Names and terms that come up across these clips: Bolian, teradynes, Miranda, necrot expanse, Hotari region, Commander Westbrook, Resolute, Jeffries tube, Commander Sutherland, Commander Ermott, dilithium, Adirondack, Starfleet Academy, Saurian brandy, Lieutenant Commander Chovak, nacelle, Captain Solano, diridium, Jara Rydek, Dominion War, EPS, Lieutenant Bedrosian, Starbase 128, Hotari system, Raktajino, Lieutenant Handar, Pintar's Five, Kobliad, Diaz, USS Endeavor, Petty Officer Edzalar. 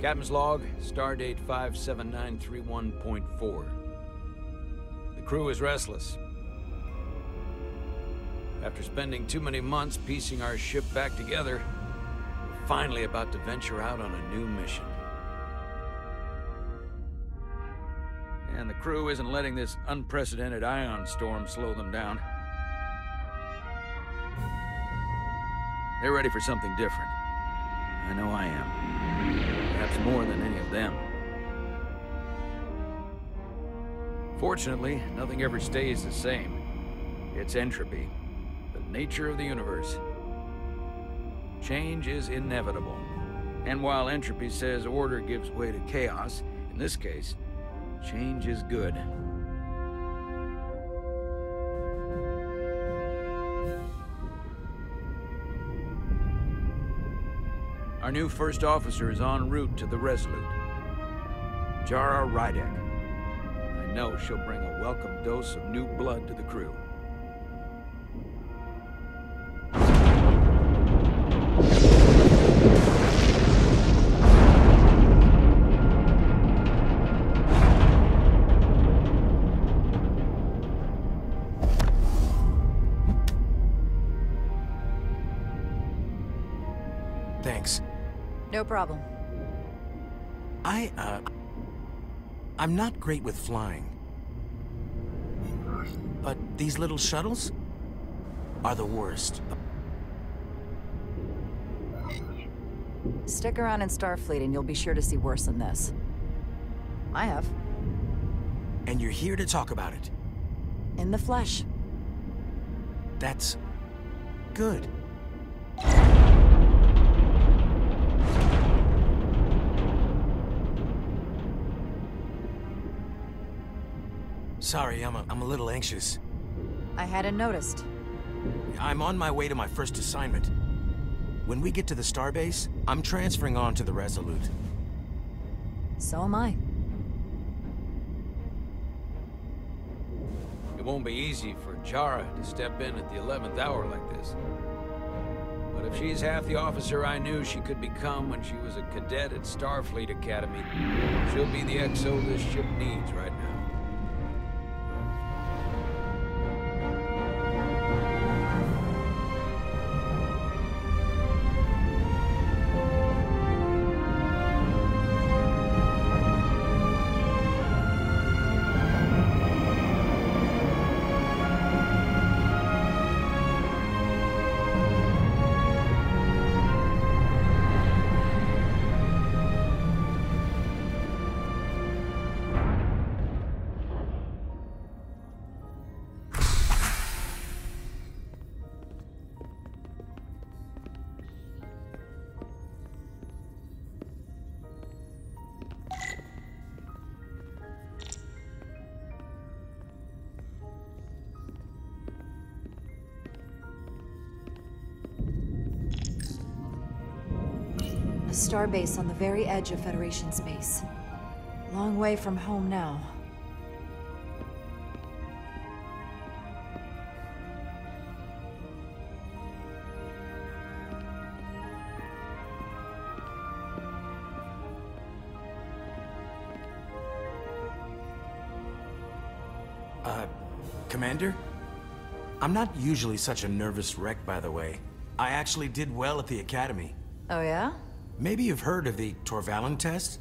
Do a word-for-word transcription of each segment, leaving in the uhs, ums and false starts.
Captain's log, stardate five seven nine three one point four. The crew is restless. After spending too many months piecing our ship back together, we're finally about to venture out on a new mission. And the crew isn't letting this unprecedented ion storm slow them down. They're ready for something different. I know I am. Perhaps more than any of them. Fortunately, nothing ever stays the same. It's entropy. Nature of the universe. Change is inevitable. And while entropy says order gives way to chaos, in this case, change is good. Our new first officer is en route to the Resolute. Jara Rydek. I know she'll bring a welcome dose of new blood to the crew. No problem. I, uh... I'm not great with flying. But these little shuttles are the worst. Stick around in Starfleet and you'll be sure to see worse than this. I have. And you're here to talk about it? In the flesh. That's... good. Sorry, I'm a, I'm a little anxious. I hadn't noticed. I'm on my way to my first assignment. When we get to the starbase, I'm transferring on to the Resolute. So am I. It won't be easy for Jara to step in at the eleventh hour like this. But if she's half the officer I knew she could become when she was a cadet at Starfleet Academy, she'll be the X O this ship needs right now. Starbase on the very edge of Federation space. Long way from home now. Uh, Commander? I'm not usually such a nervous wreck, by the way. I actually did well at the Academy. Oh, yeah? Maybe you've heard of the Torvalin test?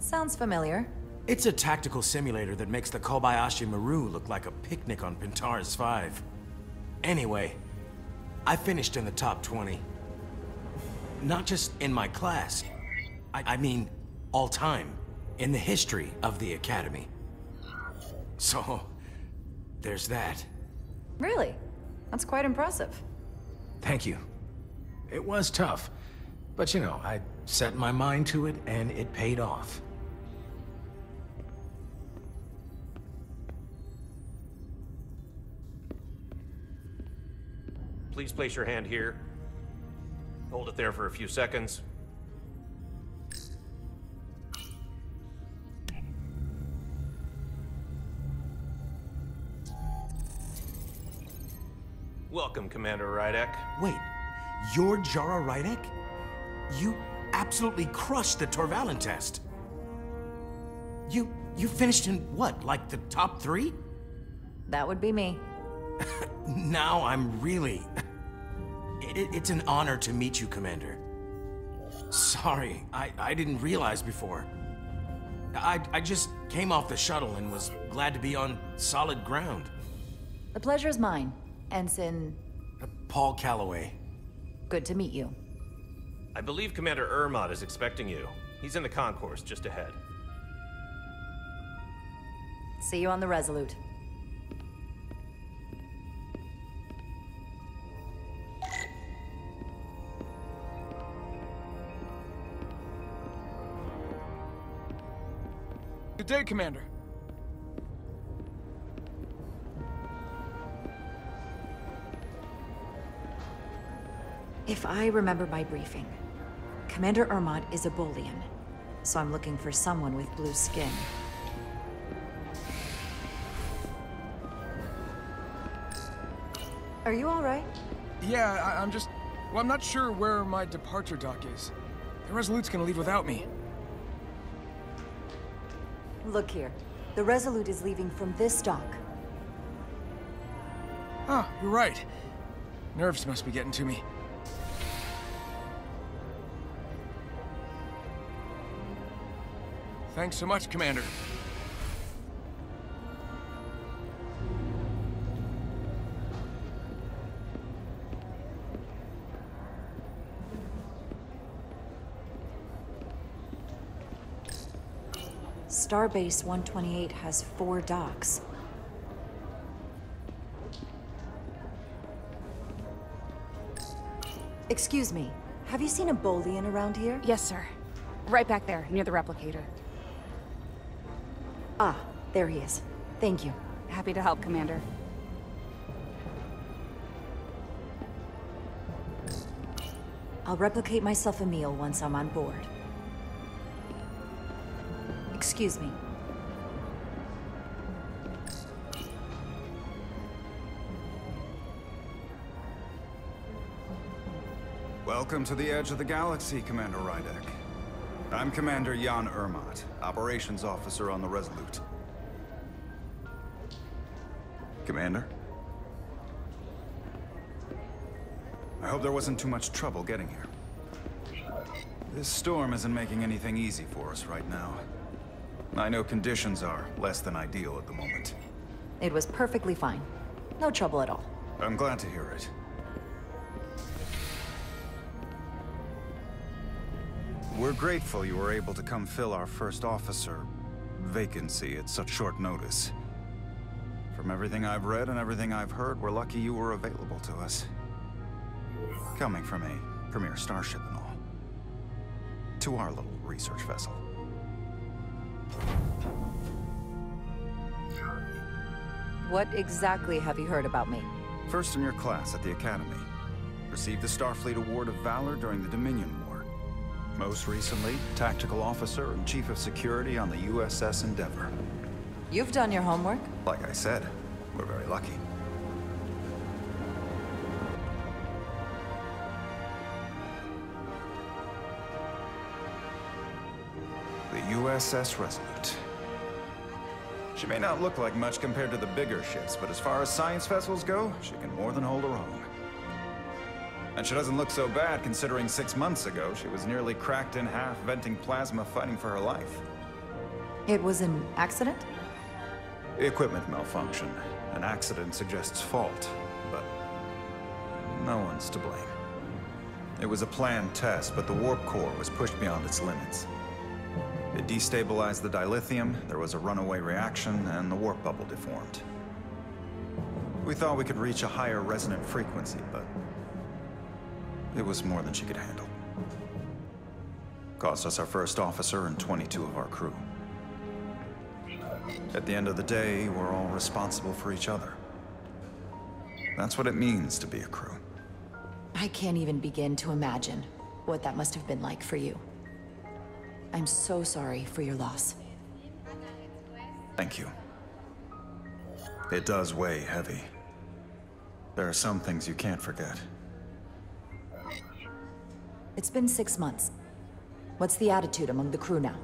Sounds familiar. It's a tactical simulator that makes the Kobayashi Maru look like a picnic on Pintar's Five. Anyway, I finished in the top twenty. Not just in my class. I, I mean, all time. In the history of the Academy. So, there's that. Really? That's quite impressive. Thank you. It was tough. But, you know, I set my mind to it, and it paid off. Please place your hand here. Hold it there for a few seconds. Welcome, Commander Rydek. Wait, you're Jara Rydek? You... absolutely crushed the Torvalin test. You, you finished in what, like the top three? That would be me. Now I'm really... It, it's an honor to meet you, Commander. Sorry, I, I didn't realize before. I, I just came off the shuttle and was glad to be on solid ground. The pleasure is mine, Ensign... Paul Calloway. Good to meet you. I believe Commander Ermott is expecting you. He's in the concourse just ahead. See you on the Resolute. Good day, Commander. If I remember my briefing, Commander Ermott is a Bolian, so I'm looking for someone with blue skin. Are you all right? Yeah, I I'm just... Well, I'm not sure where my departure dock is. The Resolute's gonna leave without me. Look here. The Resolute is leaving from this dock. Ah, you're right. Nerves must be getting to me. Thanks so much, Commander. Starbase one twenty-eight has four docks. Excuse me, have you seen a Bolian around here? Yes, sir. Right back there, near the replicator. Ah, there he is. Thank you. Happy to help, Commander. I'll replicate myself a meal once I'm on board. Excuse me. Welcome to the edge of the galaxy, Commander Rydek. I'm Commander Jan Ermott, Operations Officer on the Resolute. Commander? I hope there wasn't too much trouble getting here. This storm isn't making anything easy for us right now. I know conditions are less than ideal at the moment. It was perfectly fine. No trouble at all. I'm glad to hear it. We're grateful you were able to come fill our first officer vacancy at such short notice. From everything I've read and everything I've heard, we're lucky you were available to us. Coming from a premier starship and all. To our little research vessel. What exactly have you heard about me? First in your class at the Academy. Received the Starfleet Award of Valor during the Dominion War. Most recently, Tactical Officer and Chief of Security on the U S S Endeavor. You've done your homework? Like I said, we're very lucky. The U S S Resolute. She may not look like much compared to the bigger ships, but as far as science vessels go, she can more than hold her own. And she doesn't look so bad, considering six months ago she was nearly cracked in half, venting plasma, fighting for her life. It was an accident? The equipment malfunction. An accident suggests fault, but no one's to blame. It was a planned test, but the warp core was pushed beyond its limits. It destabilized the dilithium, there was a runaway reaction, and the warp bubble deformed. We thought we could reach a higher resonant frequency, but it was more than she could handle. Cost us our first officer and twenty-two of our crew. At the end of the day, we're all responsible for each other. That's what it means to be a crew. I can't even begin to imagine what that must have been like for you. I'm so sorry for your loss. Thank you. It does weigh heavy. There are some things you can't forget. It's been six months. What's the attitude among the crew now?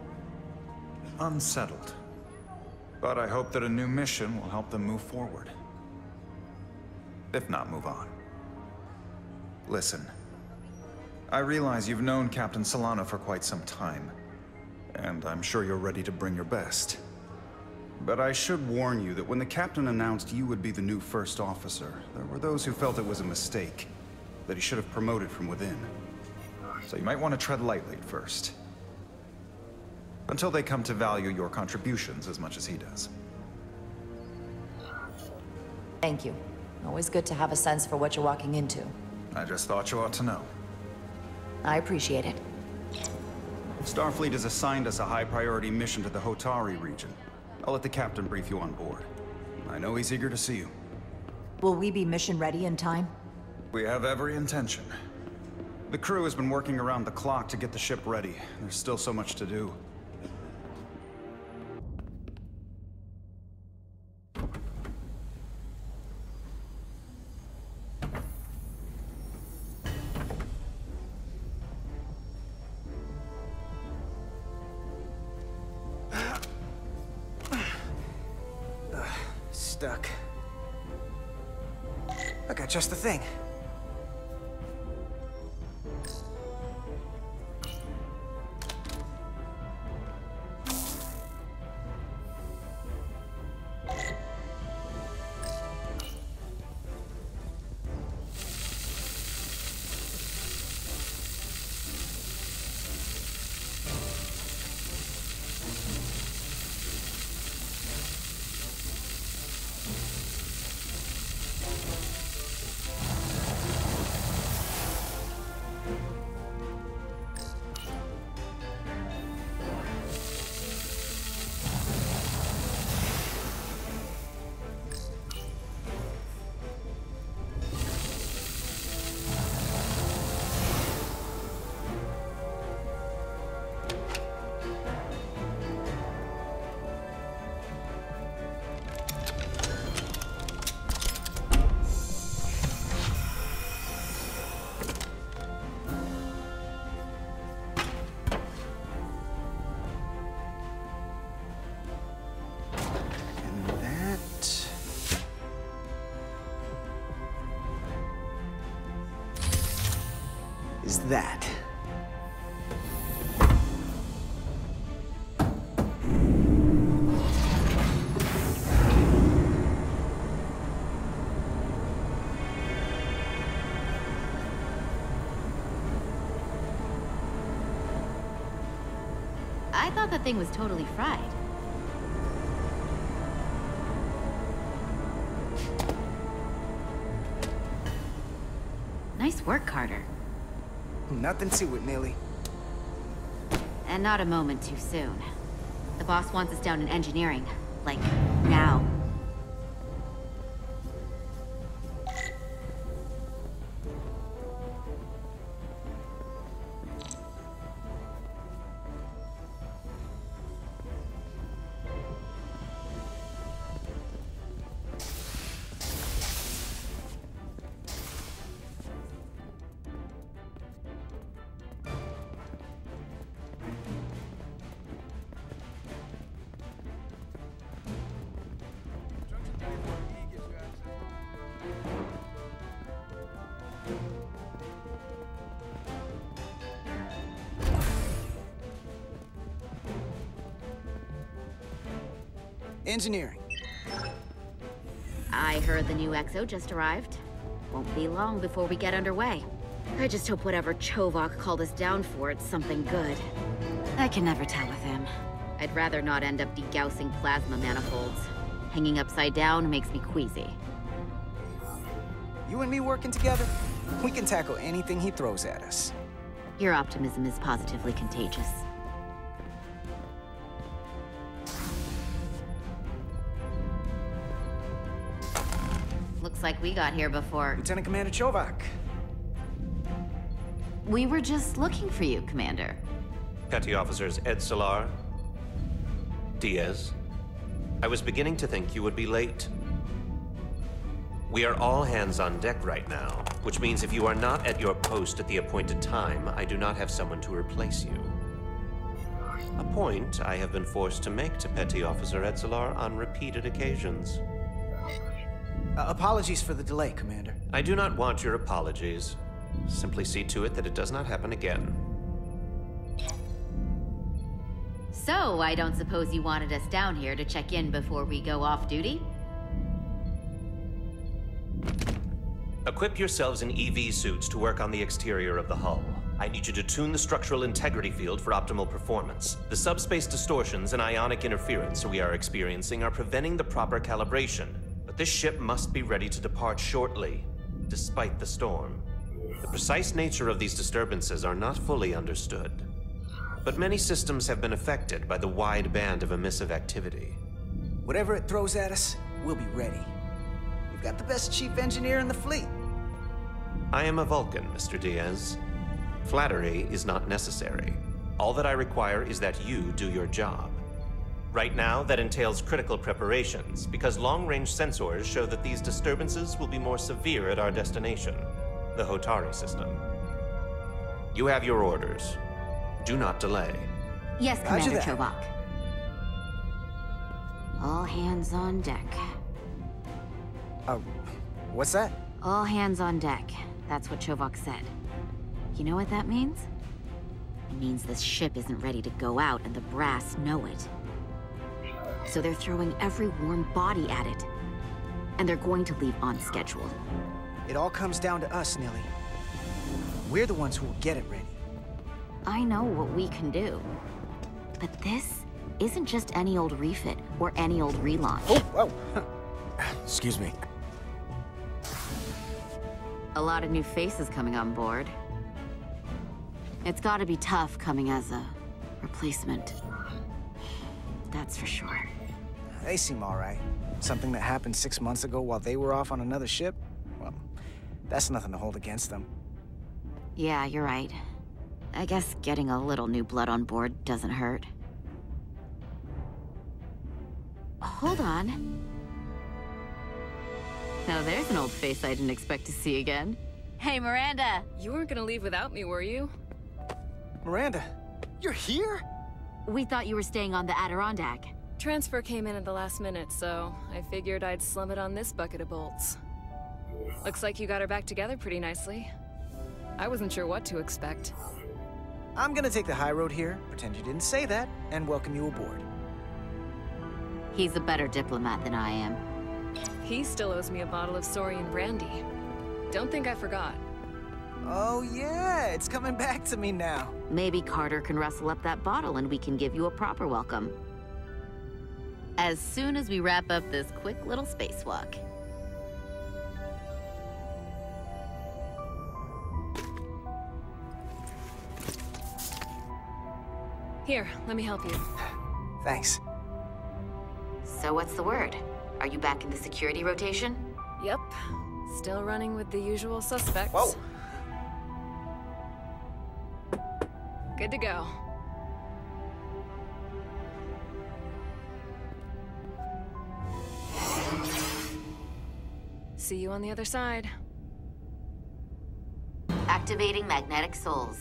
Unsettled. But I hope that a new mission will help them move forward. If not, move on. Listen. I realize you've known Captain Solano for quite some time, and I'm sure you're ready to bring your best. But I should warn you that when the captain announced you would be the new first officer, there were those who felt it was a mistake, that he should have promoted from within. So you might want to tread lightly at first, until they come to value your contributions as much as he does. Thank you. Always good to have a sense for what you're walking into. I just thought you ought to know. I appreciate it. Starfleet has assigned us a high-priority mission to the Hotari region. I'll let the captain brief you on board. I know he's eager to see you. Will we be mission ready in time? We have every intention. The crew has been working around the clock to get the ship ready. There's still so much to do. Stuck. I got just the thing. That. I thought the thing was totally fried. Nice work, Carter. Nothing to it, Millie. And not a moment too soon. The boss wants us down in engineering. Like, now. Engineering. I heard the new X O just arrived. Won't be long before we get underway. I just hope whatever Chovak called us down for, it's something good. I can never tell with him. I'd rather not end up degaussing plasma manifolds. Hanging upside down makes me queasy. You and me working together, we can tackle anything he throws at us. Your optimism is positively contagious. Like we got here before. Lieutenant Commander Chovak. We were just looking for you, Commander. Petty Officers Edzalar, Diaz. I was beginning to think you would be late. We are all hands on deck right now, which means if you are not at your post at the appointed time, I do not have someone to replace you. A point I have been forced to make to Petty Officer Edzalar on repeated occasions. Uh, apologies for the delay, Commander. I do not want your apologies. Simply see to it that it does not happen again. So, I don't suppose you wanted us down here to check in before we go off duty? Equip yourselves in E V suits to work on the exterior of the hull. I need you to tune the structural integrity field for optimal performance. The subspace distortions and ionic interference we are experiencing are preventing the proper calibration, but this ship must be ready to depart shortly, despite the storm. The precise nature of these disturbances are not fully understood, but many systems have been affected by the wide band of emissive activity. Whatever it throws at us, we'll be ready. We've got the best chief engineer in the fleet. I am a Vulcan, Mister Diaz. Flattery is not necessary. All that I require is that you do your job. Right now, that entails critical preparations, because long-range sensors show that these disturbances will be more severe at our destination, the Hotari system. You have your orders. Do not delay. Yes, Commander Chovak. All hands on deck. Uh, what's that? All hands on deck. That's what Chovak said. You know what that means? It means this ship isn't ready to go out, and the brass know it. So they're throwing every warm body at it. And they're going to leave on schedule. It all comes down to us, Nelly. We're the ones who will get it ready. I know what we can do. But this isn't just any old refit or any old relaunch. Oh, oh. Excuse me. A lot of new faces coming on board. It's gotta be tough coming as a replacement. That's for sure. They seem all right. Something that happened six months ago while they were off on another ship? Well, that's nothing to hold against them. Yeah, you're right. I guess getting a little new blood on board doesn't hurt. Hold on. Now there's an old face I didn't expect to see again. Hey, Miranda! You weren't gonna leave without me, were you? Miranda, you're here? We thought you were staying on the Adirondack. Transfer came in at the last minute, so I figured I'd slum it on this bucket of bolts. Looks like you got her back together pretty nicely. I wasn't sure what to expect. I'm gonna take the high road here, pretend you didn't say that, and welcome you aboard. He's a better diplomat than I am. He still owes me a bottle of Saurian brandy. Don't think I forgot. Oh yeah, it's coming back to me now. Maybe Carter can rustle up that bottle and we can give you a proper welcome. As soon as we wrap up this quick little spacewalk. Here, let me help you. Thanks. So what's the word? Are you back in the security rotation? Yep. Still running with the usual suspects. Whoa! Good to go. See you on the other side. Activating magnetic souls.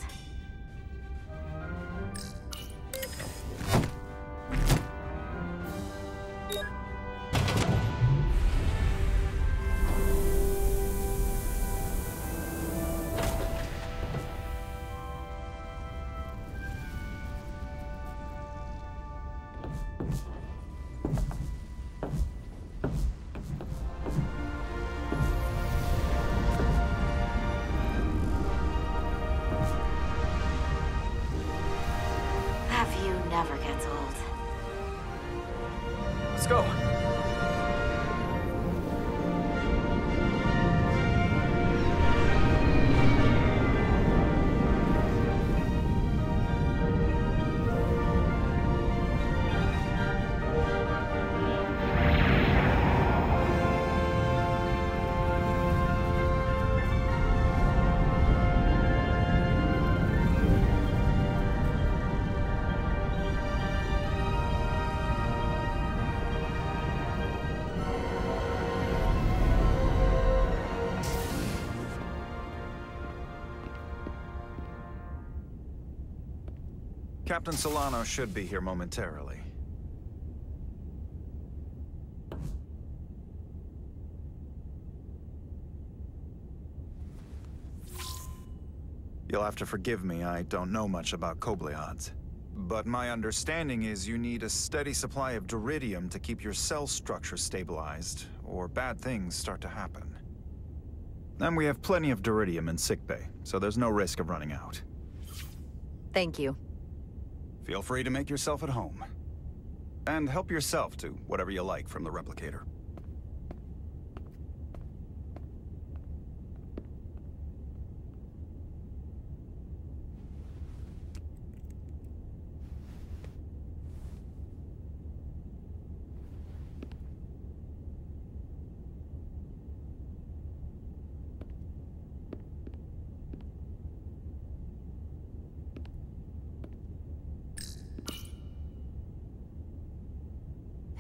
Captain Solano should be here momentarily. You'll have to forgive me, I don't know much about Kobliads. But my understanding is you need a steady supply of diridium to keep your cell structure stabilized, or bad things start to happen. And we have plenty of diridium in sickbay, so there's no risk of running out. Thank you. Feel free to make yourself at home. And help yourself to whatever you like from the replicator.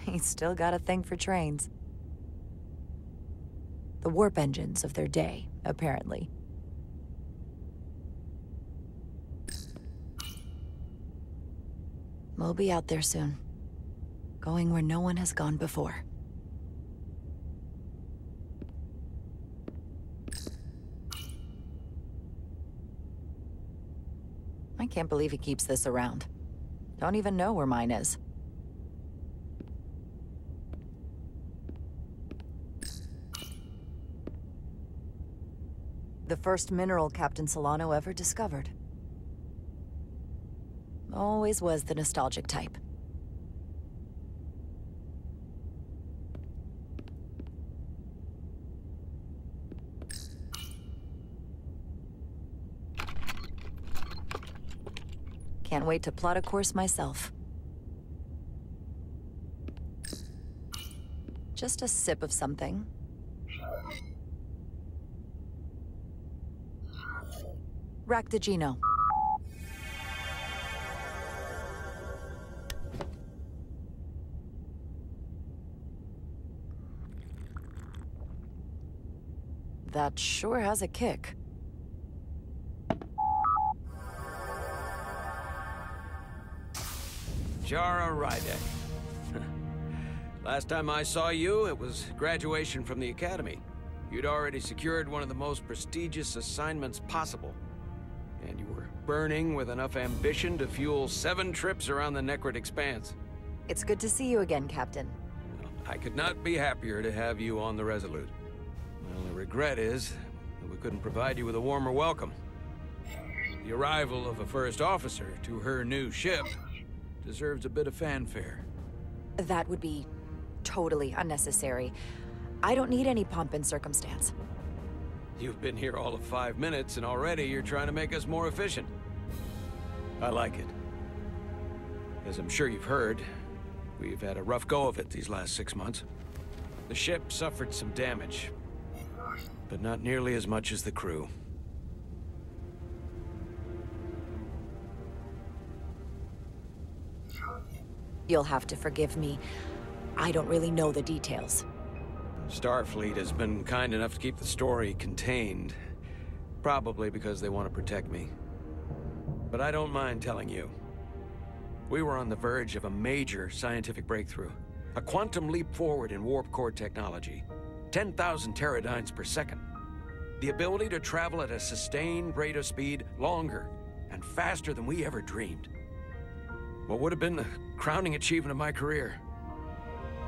He's still got a thing for trains. The warp engines of their day, apparently. We'll be out there soon. Going where no one has gone before. I can't believe he keeps this around. Don't even know where mine is. The first mineral Captain Solano ever discovered. Always was the nostalgic type. Can't wait to plot a course myself. Just a sip of something. Raktajino. That sure has a kick. Jara Rydek. Last time I saw you, it was graduation from the Academy. You'd already secured one of the most prestigious assignments possible. And you were burning with enough ambition to fuel seven trips around the necrot expanse. It's good to see you again, Captain. I could not be happier to have you on the Resolute. My only regret is that we couldn't provide you with a warmer welcome. The arrival of a first officer to her new ship deserves a bit of fanfare. That would be totally unnecessary. I don't need any pomp and circumstance. You've been here all of five minutes, and already you're trying to make us more efficient. I like it. As I'm sure you've heard, we've had a rough go of it these last six months. The ship suffered some damage, but not nearly as much as the crew. You'll have to forgive me. I don't really know the details. Starfleet has been kind enough to keep the story contained, probably because they want to protect me. But I don't mind telling you. We were on the verge of a major scientific breakthrough, a quantum leap forward in warp core technology, ten thousand teradynes per second. The ability to travel at a sustained rate of speed longer and faster than we ever dreamed. What would have been the crowning achievement of my career?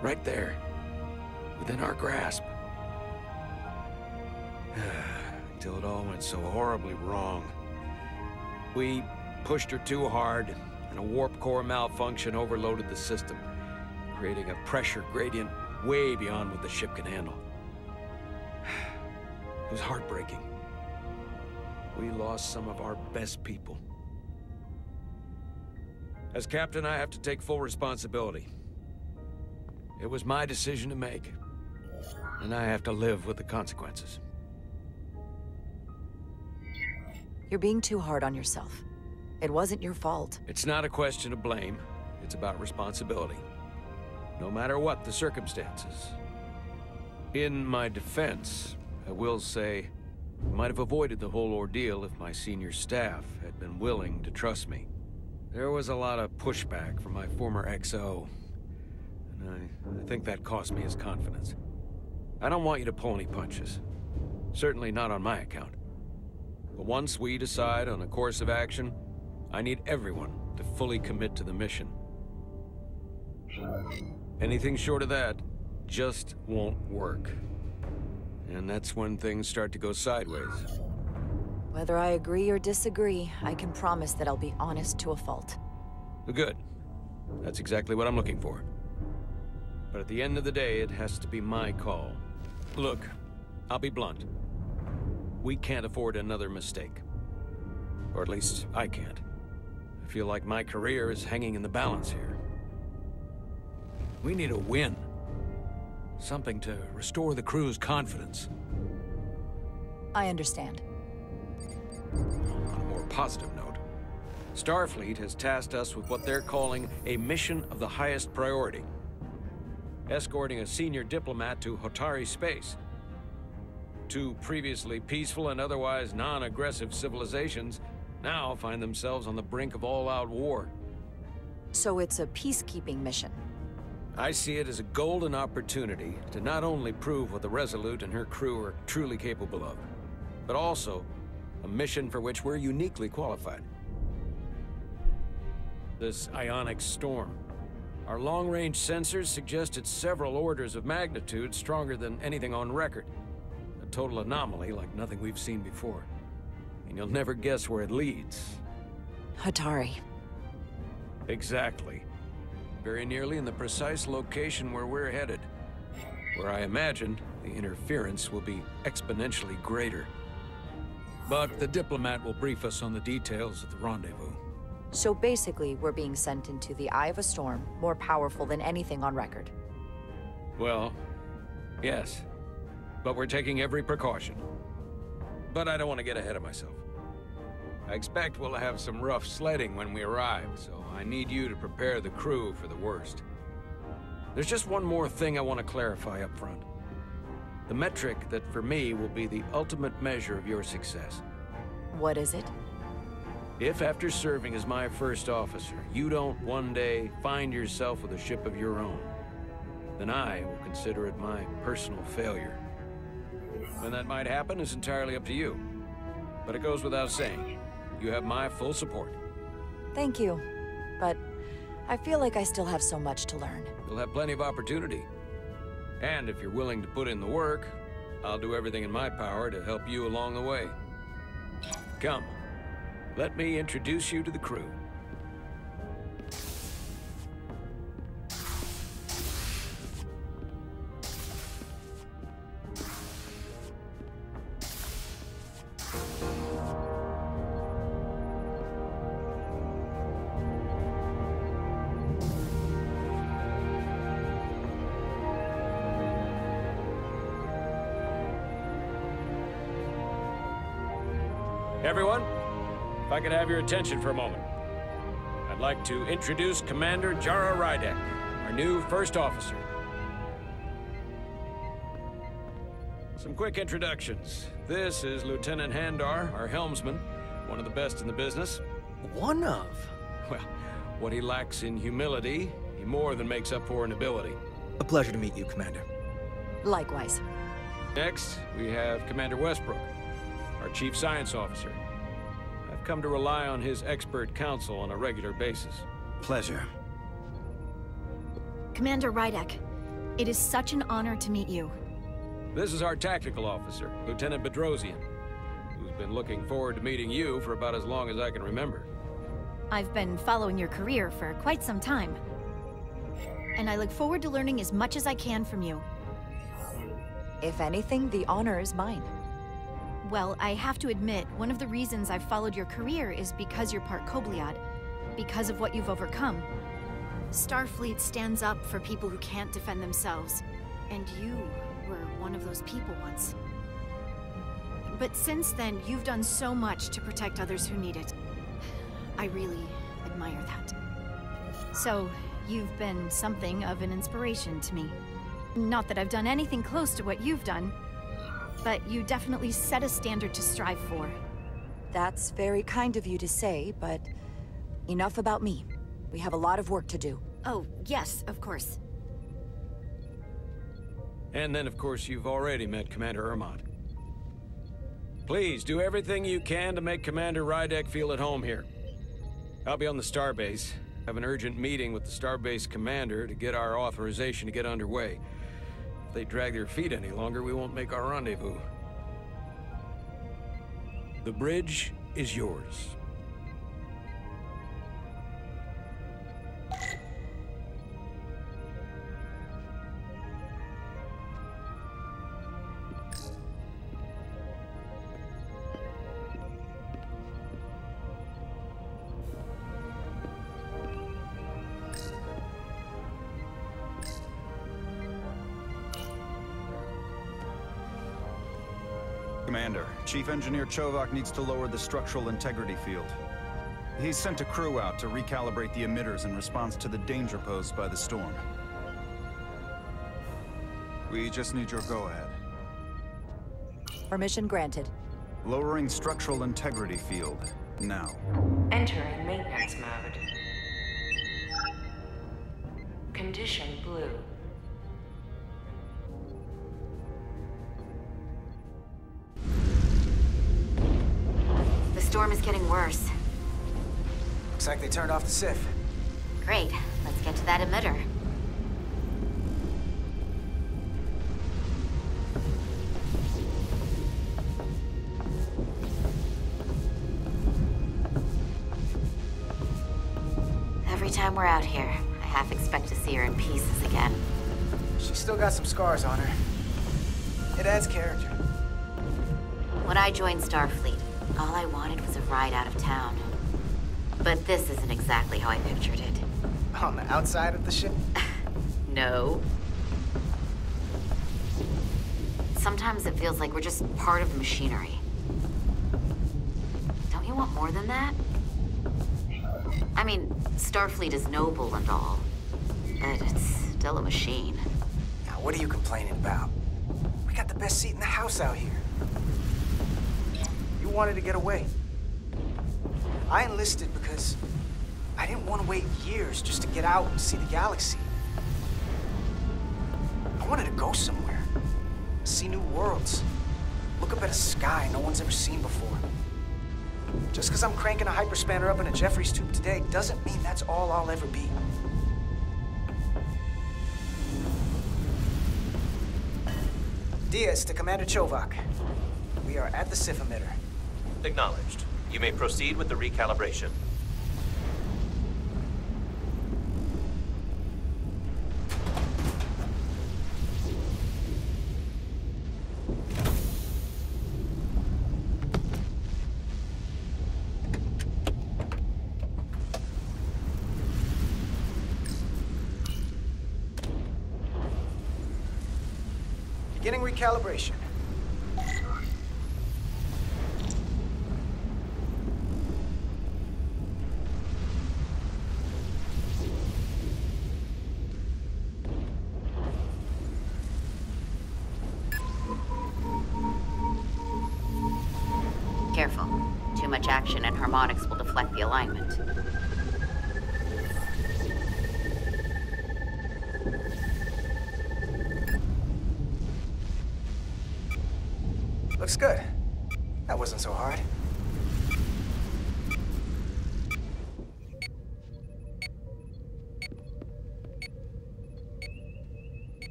Right there. Within our grasp. Until it all went so horribly wrong. We pushed her too hard, and a warp core malfunction overloaded the system, creating a pressure gradient way beyond what the ship can handle. It was heartbreaking. We lost some of our best people. As captain, I have to take full responsibility. It was my decision to make. And I have to live with the consequences. You're being too hard on yourself. It wasn't your fault. It's not a question of blame. It's about responsibility. No matter what the circumstances. In my defense, I will say, I might have avoided the whole ordeal if my senior staff had been willing to trust me. There was a lot of pushback from my former X O, and I, I think that cost me his confidence. I don't want you to pull any punches. Certainly not on my account. But once we decide on a course of action, I need everyone to fully commit to the mission. Anything short of that just won't work. And that's when things start to go sideways. Whether I agree or disagree, I can promise that I'll be honest to a fault. Good. That's exactly what I'm looking for. But at the end of the day, it has to be my call. Look, I'll be blunt. We can't afford another mistake. Or at least, I can't. I feel like my career is hanging in the balance here. We need a win. Something to restore the crew's confidence. I understand. On a more positive note, Starfleet has tasked us with what they're calling a mission of the highest priority. Escorting a senior diplomat to Hotari space. Two previously peaceful and otherwise non-aggressive civilizations now find themselves on the brink of all-out war. So it's a peacekeeping mission? I see it as a golden opportunity to not only prove what the Resolute and her crew are truly capable of, but also a mission for which we're uniquely qualified. This ionic storm. Our long-range sensors suggested several orders of magnitude stronger than anything on record. A total anomaly like nothing we've seen before. And you'll never guess where it leads. Hotari. Exactly. Very nearly in the precise location where we're headed, where I imagine the interference will be exponentially greater. But the diplomat will brief us on the details of the rendezvous. So basically, we're being sent into the eye of a storm, more powerful than anything on record. Well, yes, but we're taking every precaution. But I don't want to get ahead of myself. I expect we'll have some rough sledding when we arrive, so I need you to prepare the crew for the worst. There's just one more thing I want to clarify up front. The metric that for me will be the ultimate measure of your success. What is it? If after serving as my first officer, you don't one day find yourself with a ship of your own, then I will consider it my personal failure. When that might happen is entirely up to you, but it goes without saying. You have my full support. Thank you, but I feel like I still have so much to learn. You'll have plenty of opportunity. And if you're willing to put in the work, I'll do everything in my power to help you along the way. Come, let me introduce you to the crew. Everyone, if I could have your attention for a moment. I'd like to introduce Commander Jara Rydek, our new first officer. Some quick introductions. This is Lieutenant Handar, our helmsman, one of the best in the business. One of? Well, what he lacks in humility, he more than makes up for in ability. A pleasure to meet you, Commander. Likewise. Next, we have Commander Westbrook, our Chief Science Officer. I've come to rely on his expert counsel on a regular basis. Pleasure. Commander Rydek, it is such an honor to meet you. This is our Tactical Officer, Lieutenant Bedrosian, who's been looking forward to meeting you for about as long as I can remember. I've been following your career for quite some time, and I look forward to learning as much as I can from you. If anything, the honor is mine. Well, I have to admit, one of the reasons I've followed your career is because you're part Kobliad, because of what you've overcome. Starfleet stands up for people who can't defend themselves, and you were one of those people once. But since then, you've done so much to protect others who need it. I really admire that. So, you've been something of an inspiration to me. Not that I've done anything close to what you've done, but you definitely set a standard to strive for. That's very kind of you to say, but Enough about me. We have a lot of work to do. Oh, yes, of course. And then, of course, you've already met Commander Ermott. Please, do everything you can to make Commander Rydek feel at home here. I'll be on the starbase. I have an urgent meeting with the starbase commander to get our authorization to get underway. If they drag their feet any longer, we won't make our rendezvous. The bridge is yours. Commander, Chief Engineer Chovak needs to lower the structural integrity field. He's sent a crew out to recalibrate the emitters in response to the danger posed by the storm. We just need your go-ahead. Permission granted. Lowering structural integrity field, now. Entering maintenance mode. Condition blue. The storm is getting worse. Looks like they turned off the S I F. Great. Let's get to that emitter. Every time we're out here, I half expect to see her in pieces again. She's still got some scars on her. It adds character. When I joined Starfleet, all I wanted was a ride out of town. But this isn't exactly how I pictured it. On the outside of the ship? No. Sometimes it feels like we're just part of the machinery. Don't you want more than that? I mean, Starfleet is noble and all, but it's still a machine. Now, what are you complaining about? We got the best seat in the house out here. Wanted to get away. I enlisted because I didn't want to wait years just to get out and see the galaxy. I wanted to go somewhere, see new worlds, look up at a sky no one's ever seen before. Just because I'm cranking a hyperspanner up in a Jeffries tube today doesn't mean that's all I'll ever be. Diaz to Commander Chovak. We are at the S I F emitter. Acknowledged. You may proceed with the recalibration. Beginning recalibration. And harmonics will deflect the alignment. Looks good. That wasn't so hard.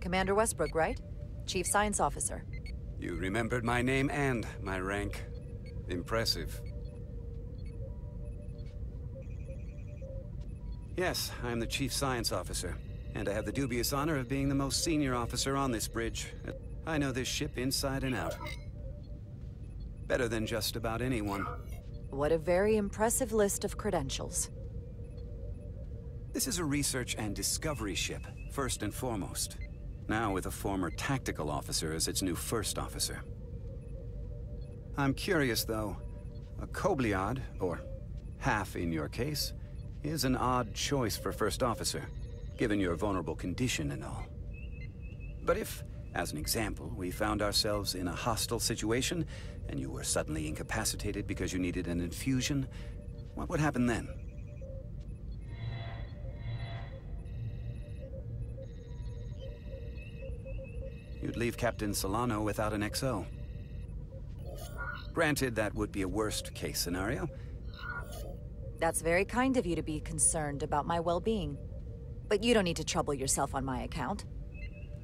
Commander Westbrook, right? Chief Science Officer. You remembered my name and my rank. Impressive. Yes, I'm the Chief Science Officer, and I have the dubious honor of being the most senior officer on this bridge. I know this ship inside and out. Better than just about anyone. What a very impressive list of credentials. This is a research and discovery ship, first and foremost. Now with a former tactical officer as its new first officer. I'm curious, though. A Kobliad, or half in your case, is an odd choice for first officer, given your vulnerable condition and all. But if, as an example, we found ourselves in a hostile situation, and you were suddenly incapacitated because you needed an infusion, What would happen then? You'd leave Captain Solano without an X O. Granted, that would be a worst-case scenario. That's very kind of you to be concerned about my well-being. But you don't need to trouble yourself on my account.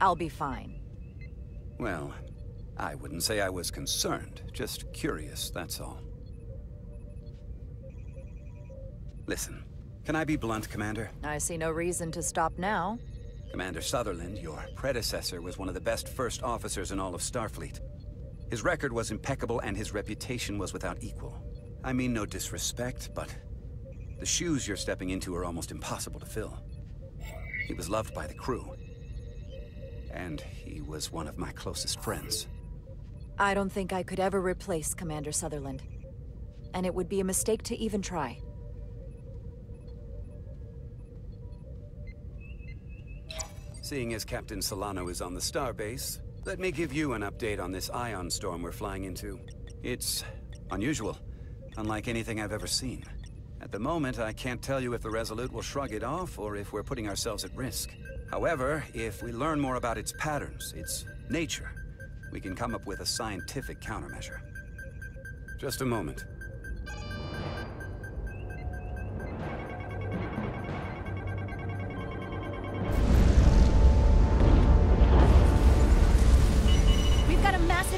I'll be fine. Well, I wouldn't say I was concerned. Just curious, that's all. Listen, can I be blunt, Commander? I see no reason to stop now. Commander Sutherland, your predecessor, was one of the best first officers in all of Starfleet. His record was impeccable, and his reputation was without equal. I mean no disrespect, but the shoes you're stepping into are almost impossible to fill. He was loved by the crew. And he was one of my closest friends. I don't think I could ever replace Commander Sutherland. And it would be a mistake to even try. Seeing as Captain Solano is on the Starbase, let me give you an update on this ion storm we're flying into. It's unusual, unlike anything I've ever seen. At the moment, I can't tell you if the Resolute will shrug it off or if we're putting ourselves at risk. However, if we learn more about its patterns, its nature, we can come up with a scientific countermeasure. Just a moment.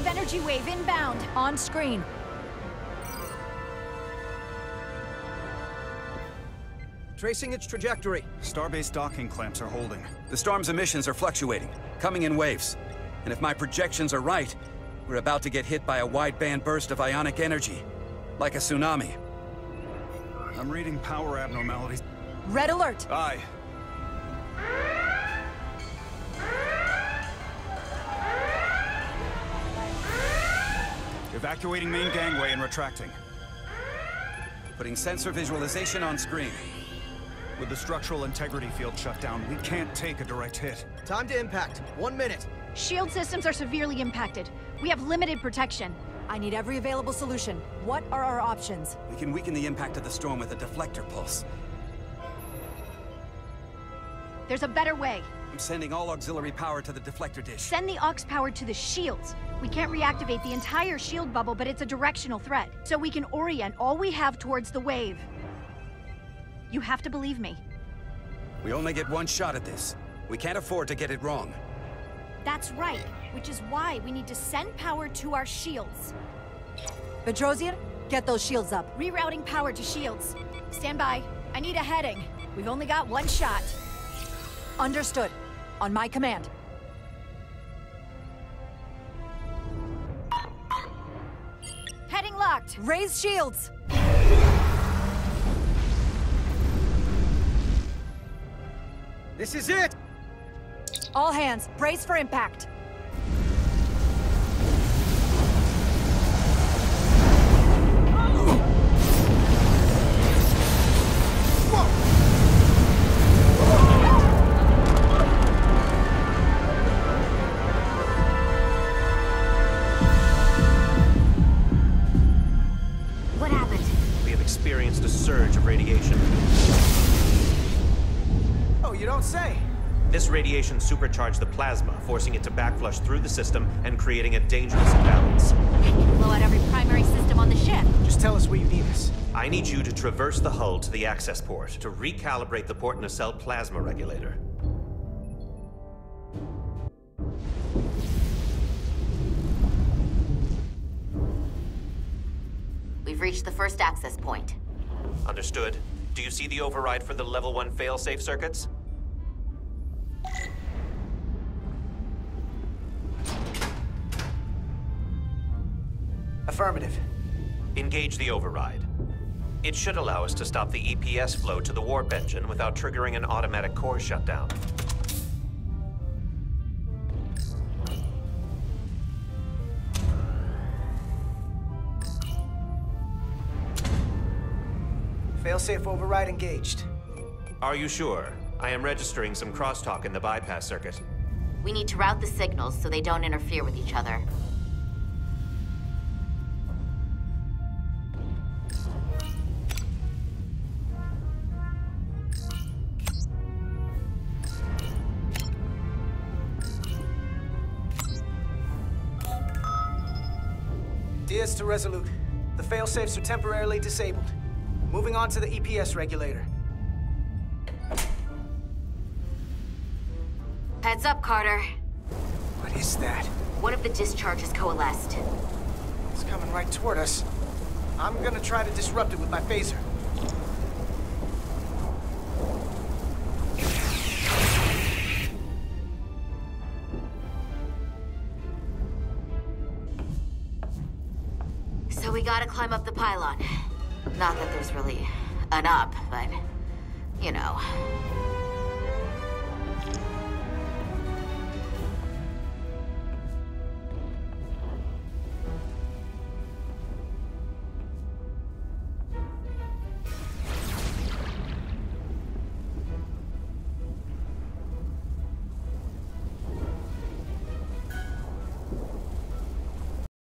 Energy wave inbound, on screen. Tracing its trajectory. Starbase docking clamps are holding. The storm's emissions are fluctuating, coming in waves. And if my projections are right, we're about to get hit by a wideband burst of ionic energy, like a tsunami. I'm reading power abnormalities. Red alert. Aye. Evacuating main gangway and retracting. Putting sensor visualization on screen. With the structural integrity field shut down, we can't take a direct hit. Time to impact. One minute. Shield systems are severely impacted. We have limited protection. I need every available solution. What are our options? We can weaken the impact of the storm with a deflector pulse. There's a better way. I'm sending all auxiliary power to the deflector dish. Send the aux power to the shields. We can't reactivate the entire shield bubble, but it's a directional threat. So we can orient all we have towards the wave. You have to believe me. We only get one shot at this. We can't afford to get it wrong. That's right, which is why we need to send power to our shields. Bedrosian, get those shields up. Rerouting power to shields. Stand by. I need a heading. We've only got one shot. Understood. On my command. Heading locked. Raise shields. This is it. All hands, brace for impact. Radiation supercharged the plasma, forcing it to backflush through the system and creating a dangerous imbalance. It can blow out every primary system on the ship. Just tell us where you need us. I need you to traverse the hull to the access port to recalibrate the port nacelle plasma regulator. We've reached the first access point. Understood. Do you see the override for the level one failsafe circuits? Affirmative. Engage the override. It should allow us to stop the E P S flow to the warp engine without triggering an automatic core shutdown. Failsafe override engaged. Are you sure? I am registering some crosstalk in the bypass circuit. We need to route the signals so they don't interfere with each other. units to Resolute. The failsafes are temporarily disabled. Moving on to the E P S regulator. Heads up, Carter. What is that? One of the discharges coalesced. It's coming right toward us. I'm gonna try to disrupt it with my phaser. So we gotta climb up the pylon. Not that there's really an up, but, you know.